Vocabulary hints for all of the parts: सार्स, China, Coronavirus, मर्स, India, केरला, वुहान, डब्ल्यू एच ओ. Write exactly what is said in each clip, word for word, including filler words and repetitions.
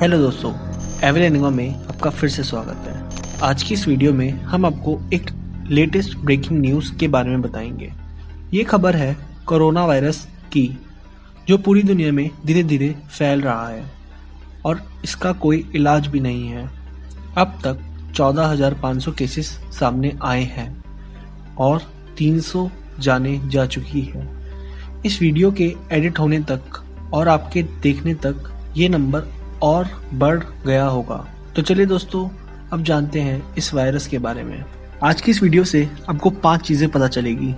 Hello दोस्तों, एवरेनिंगो में आपका फिर से स्वागत है। आज की इस वीडियो में हम आपको एक लेटेस्ट ब्रेकिंग न्यूज़ के बारे में बताएंगे। ये खबर है कोरोना वायरस की, जो पूरी दुनिया में धीरे धीरे फैल रहा है और इसका कोई इलाज भी नहीं है। अब तक चौदह हज़ार पाँच सौ केसेस सामने आए हैं और तीन सौ जाने जा चुकी है। इस वीडियो के एडिट होने तक और आपके देखने तक ये नंबर और बढ़ गया होगा। तो चलिए दोस्तों, अब जानते हैं इस वायरस के बारे में। आज की इस वीडियो से आपको पांच चीज़ें पता चलेगी।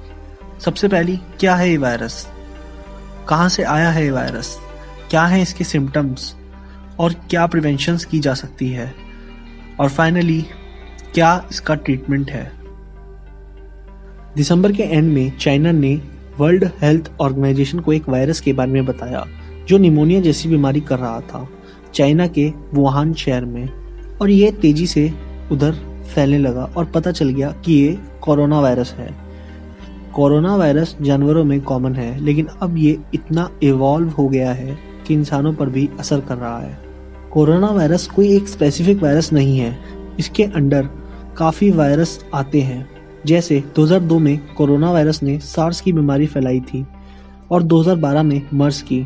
सबसे पहली, क्या है ये वायरस, कहाँ से आया है ये वायरस, क्या हैं इसके सिम्टम्स और क्या प्रिवेंशंस की जा सकती है, और फाइनली क्या इसका ट्रीटमेंट है। दिसंबर के एंड में चाइना ने वर्ल्ड हेल्थ ऑर्गेनाइजेशन को एक वायरस के बारे में बताया जो निमोनिया जैसी बीमारी कर रहा था चाइना के वुहान शहर में, और ये तेजी से उधर फैलने लगा और पता चल गया कि ये कोरोना वायरस है। कोरोना वायरस जानवरों में कॉमन है, लेकिन अब ये इतना इवॉल्व हो गया है कि इंसानों पर भी असर कर रहा है। कोरोना वायरस कोई एक स्पेसिफिक वायरस नहीं है, इसके अंडर काफ़ी वायरस आते हैं। जैसे दो हज़ार दो में कोरोना वायरस ने सार्स की बीमारी फैलाई थी और दो हज़ार बारह में मर्स की।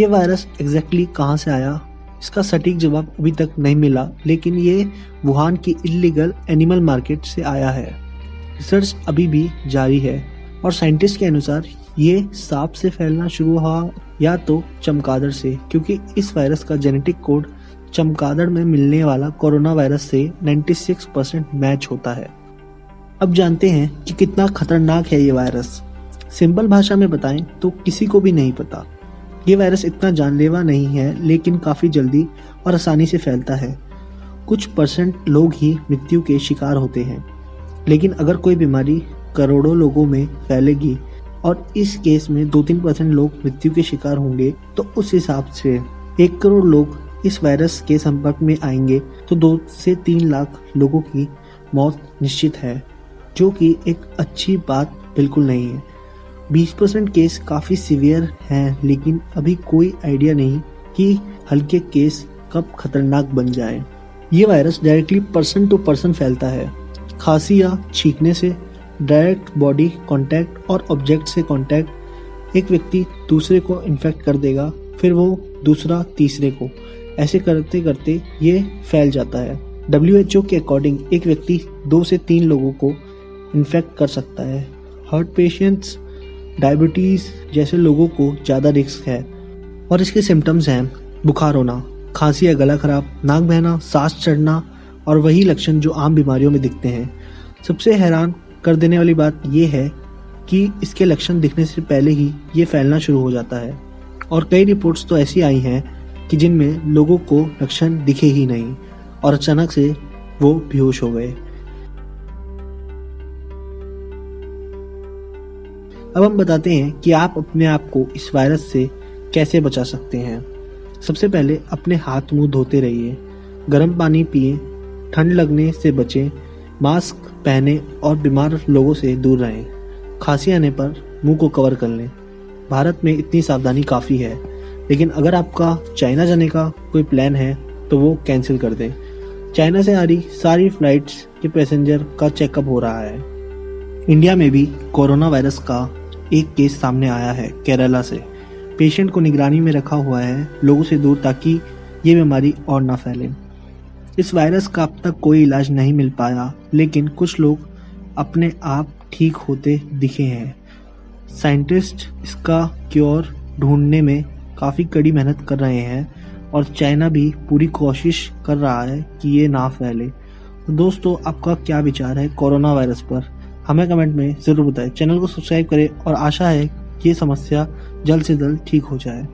ये वायरस एग्जैक्टली कहाँ से आया, इसका सटीक जवाब अभी तक नहीं मिला, लेकिन ये वुहान की इल्लीगल एनिमल मार्केट से आया है। रिसर्च अभी भी जारी है और साइंटिस्ट के अनुसार ये सांप से फैलना शुरू हुआ या तो चमगादड़ से, क्योंकि इस वायरस का जेनेटिक कोड चमगादड़ में मिलने वाला कोरोना वायरस से छियानवे परसेंट मैच होता है। अब जानते हैं कि कितना खतरनाक है ये वायरस। सिंपल भाषा में बताएं तो किसी को भी नहीं पता। ये वायरस इतना जानलेवा नहीं है, लेकिन काफ़ी जल्दी और आसानी से फैलता है। कुछ परसेंट लोग ही मृत्यु के शिकार होते हैं, लेकिन अगर कोई बीमारी करोड़ों लोगों में फैलेगी और इस केस में दो तीन परसेंट लोग मृत्यु के शिकार होंगे, तो उस हिसाब से एक करोड़ लोग इस वायरस के संपर्क में आएंगे तो दो से तीन लाख लोगों की मौत निश्चित है, जो कि एक अच्छी बात बिल्कुल नहीं है। बीस परसेंट केस काफ़ी सीवियर हैं, लेकिन अभी कोई आइडिया नहीं कि हल्के केस कब खतरनाक बन जाए। ये virus directly person to person फैलता है। खांसी या छींकने से, डायरेक्ट बॉडी कांटेक्ट और ऑब्जेक्ट से कांटेक्ट। एक व्यक्ति दूसरे को इन्फेक्ट कर देगा, फिर वो दूसरा तीसरे को, ऐसे करते करते ये फैल जाता है। डब्ल्यू एच ओ के अकॉर्डिंग एक व्यक्ति दो से तीन लोगों को इन्फेक्ट कर सकता है। हार्ट पेशेंट्स, डायबिटीज़ जैसे लोगों को ज़्यादा रिस्क है। और इसके सिम्टम्स हैं बुखार होना, खांसी या गला खराब, नाक बहना, सांस चढ़ना और वही लक्षण जो आम बीमारियों में दिखते हैं। सबसे हैरान कर देने वाली बात यह है कि इसके लक्षण दिखने से पहले ही ये फैलना शुरू हो जाता है, और कई रिपोर्ट्स तो ऐसी आई हैं कि जिनमें लोगों को लक्षण दिखे ही नहीं और अचानक से वो बेहोश हो गए। अब हम बताते हैं कि आप अपने आप को इस वायरस से कैसे बचा सकते हैं। सबसे पहले अपने हाथ मुंह धोते रहिए, गर्म पानी पिए, ठंड लगने से बचें, मास्क पहने और बीमार लोगों से दूर रहें। खांसी आने पर मुंह को कवर कर लें। भारत में इतनी सावधानी काफ़ी है, लेकिन अगर आपका चाइना जाने का कोई प्लान है तो वो कैंसिल कर दें। चाइना से आ रही सारी फ्लाइट्स के पैसेंजर का चेकअप हो रहा है। इंडिया में भी कोरोना वायरस का एक केस सामने आया है केरला से। पेशेंट को निगरानी में रखा हुआ है, लोगों से दूर, ताकि ये बीमारी और ना फैले। इस वायरस का अब तक कोई इलाज नहीं मिल पाया, लेकिन कुछ लोग अपने आप ठीक होते दिखे हैं। साइंटिस्ट इसका क्योर ढूंढने में काफ़ी कड़ी मेहनत कर रहे हैं और चाइना भी पूरी कोशिश कर रहा है कि ये ना फैले। तो दोस्तों, आपका क्या विचार है कोरोना वायरस पर, हमें कमेंट में ज़रूर बताएं। चैनल को सब्सक्राइब करें और आशा है ये समस्या जल्द से जल्द ठीक हो जाए।